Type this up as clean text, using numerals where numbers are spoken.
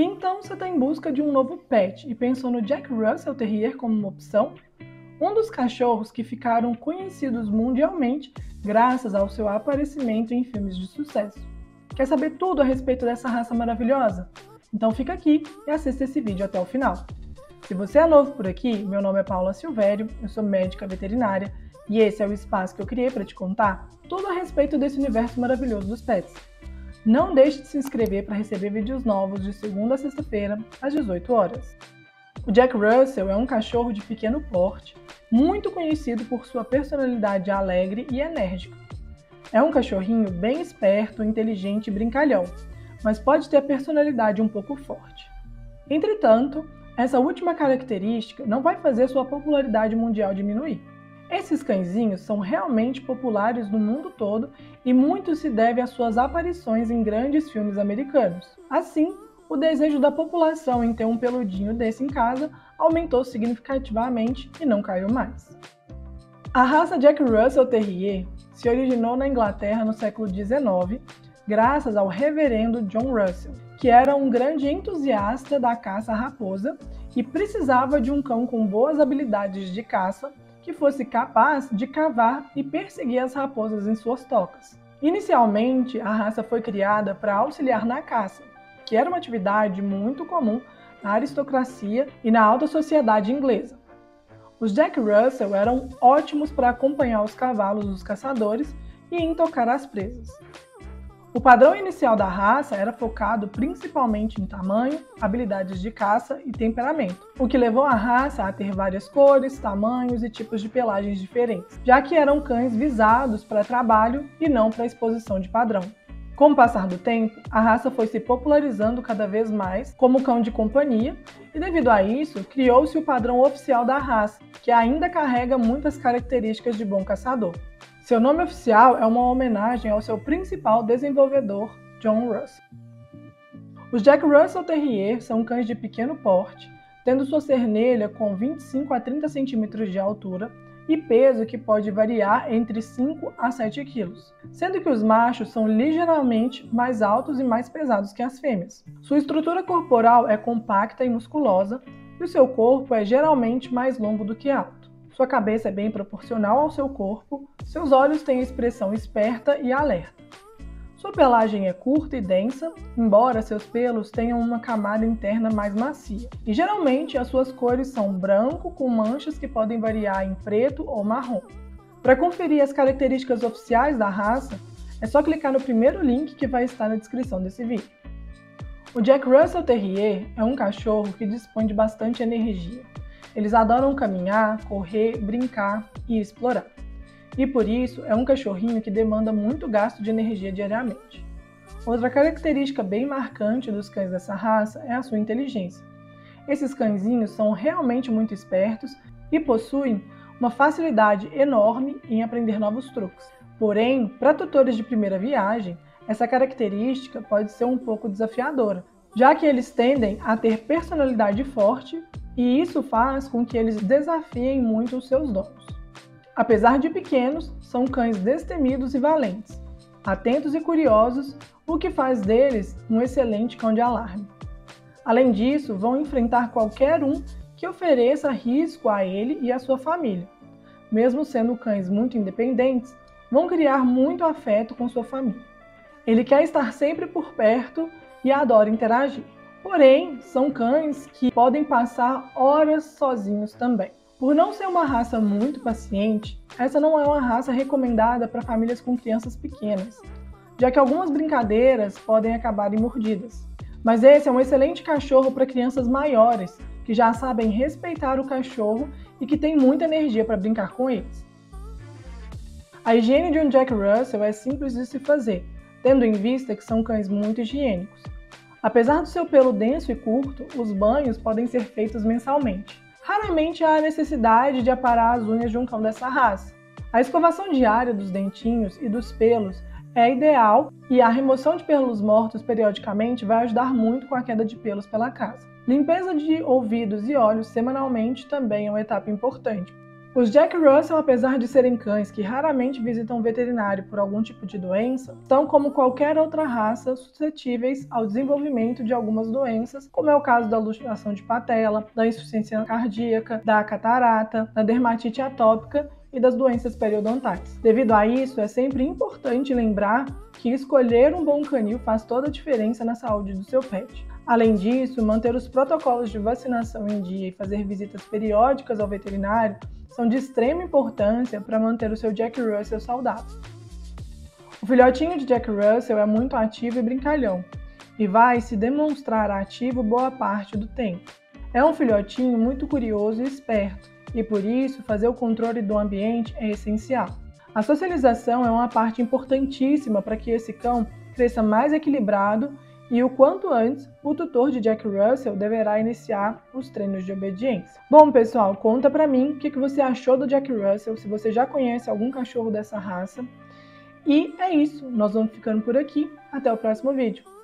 E então você está em busca de um novo pet e pensou no Jack Russell Terrier como uma opção? Um dos cachorros que ficaram conhecidos mundialmente graças ao seu aparecimento em filmes de sucesso. Quer saber tudo a respeito dessa raça maravilhosa? Então fica aqui e assista esse vídeo até o final. Se você é novo por aqui, meu nome é Paula Silvério, eu sou médica veterinária e esse é o espaço que eu criei para te contar tudo a respeito desse universo maravilhoso dos pets. Não deixe de se inscrever para receber vídeos novos de segunda a sexta-feira, às 18 horas. O Jack Russell é um cachorro de pequeno porte, muito conhecido por sua personalidade alegre e enérgica. É um cachorrinho bem esperto, inteligente e brincalhão, mas pode ter a personalidade um pouco forte. Entretanto, essa última característica não vai fazer sua popularidade mundial diminuir. Esses cãezinhos são realmente populares no mundo todo e muito se deve às suas aparições em grandes filmes americanos. Assim, o desejo da população em ter um peludinho desse em casa aumentou significativamente e não caiu mais. A raça Jack Russell Terrier se originou na Inglaterra no século XIX, graças ao reverendo John Russell, que era um grande entusiasta da caça à raposa e precisava de um cão com boas habilidades de caça que fosse capaz de cavar e perseguir as raposas em suas tocas. Inicialmente, a raça foi criada para auxiliar na caça, que era uma atividade muito comum na aristocracia e na alta sociedade inglesa. Os Jack Russell eram ótimos para acompanhar os cavalos dos caçadores e em tocar as presas. O padrão inicial da raça era focado principalmente em tamanho, habilidades de caça e temperamento, o que levou a raça a ter várias cores, tamanhos e tipos de pelagens diferentes, já que eram cães visados para trabalho e não para exposição de padrão. Com o passar do tempo, a raça foi se popularizando cada vez mais como cão de companhia e, devido a isso, criou-se o padrão oficial da raça, que ainda carrega muitas características de bom caçador. Seu nome oficial é uma homenagem ao seu principal desenvolvedor, John Russell. Os Jack Russell Terrier são cães de pequeno porte, tendo sua cernelha com 25 a 30 cm de altura e peso que pode variar entre 5 a 7 kg, sendo que os machos são ligeiramente mais altos e mais pesados que as fêmeas. Sua estrutura corporal é compacta e musculosa e o seu corpo é geralmente mais longo do que alto. Sua cabeça é bem proporcional ao seu corpo, seus olhos têm expressão esperta e alerta. Sua pelagem é curta e densa, embora seus pelos tenham uma camada interna mais macia. E geralmente as suas cores são branco com manchas que podem variar em preto ou marrom. Para conferir as características oficiais da raça, é só clicar no primeiro link que vai estar na descrição desse vídeo. O Jack Russell Terrier é um cachorro que dispõe de bastante energia. Eles adoram caminhar, correr, brincar e explorar. E por isso, é um cachorrinho que demanda muito gasto de energia diariamente. Outra característica bem marcante dos cães dessa raça é a sua inteligência. Esses cãezinhos são realmente muito espertos e possuem uma facilidade enorme em aprender novos truques. Porém, para tutores de primeira viagem, essa característica pode ser um pouco desafiadora, já que eles tendem a ter personalidade forte e isso faz com que eles desafiem muito os seus donos. Apesar de pequenos, são cães destemidos e valentes, atentos e curiosos, o que faz deles um excelente cão de alarme. Além disso, vão enfrentar qualquer um que ofereça risco a ele e à sua família. Mesmo sendo cães muito independentes, vão criar muito afeto com sua família. Ele quer estar sempre por perto e adora interagir. Porém, são cães que podem passar horas sozinhos também. Por não ser uma raça muito paciente, essa não é uma raça recomendada para famílias com crianças pequenas, já que algumas brincadeiras podem acabar em mordidas. Mas esse é um excelente cachorro para crianças maiores, que já sabem respeitar o cachorro e que têm muita energia para brincar com eles. A higiene de um Jack Russell é simples de se fazer, tendo em vista que são cães muito higiênicos. Apesar do seu pelo denso e curto, os banhos podem ser feitos mensalmente. Raramente há necessidade de aparar as unhas de um cão dessa raça. A escovação diária dos dentinhos e dos pelos é ideal e a remoção de pelos mortos periodicamente vai ajudar muito com a queda de pelos pela casa. Limpeza de ouvidos e olhos semanalmente também é uma etapa importante, Os Jack Russell, apesar de serem cães que raramente visitam um veterinário por algum tipo de doença, são como qualquer outra raça suscetíveis ao desenvolvimento de algumas doenças, como é o caso da luxação de patela, da insuficiência cardíaca, da catarata, da dermatite atópica e das doenças periodontais. Devido a isso, é sempre importante lembrar que escolher um bom canil faz toda a diferença na saúde do seu pet. Além disso, manter os protocolos de vacinação em dia e fazer visitas periódicas ao veterinário são de extrema importância para manter o seu Jack Russell saudável. O filhotinho de Jack Russell é muito ativo e brincalhão, e vai se demonstrar ativo boa parte do tempo. É um filhotinho muito curioso e esperto, e por isso fazer o controle do ambiente é essencial. A socialização é uma parte importantíssima para que esse cão cresça mais equilibrado, e o quanto antes, o tutor de Jack Russell deverá iniciar os treinos de obediência. Bom, pessoal, conta pra mim o que você achou do Jack Russell, se você já conhece algum cachorro dessa raça. E é isso, nós vamos ficando por aqui. Até o próximo vídeo.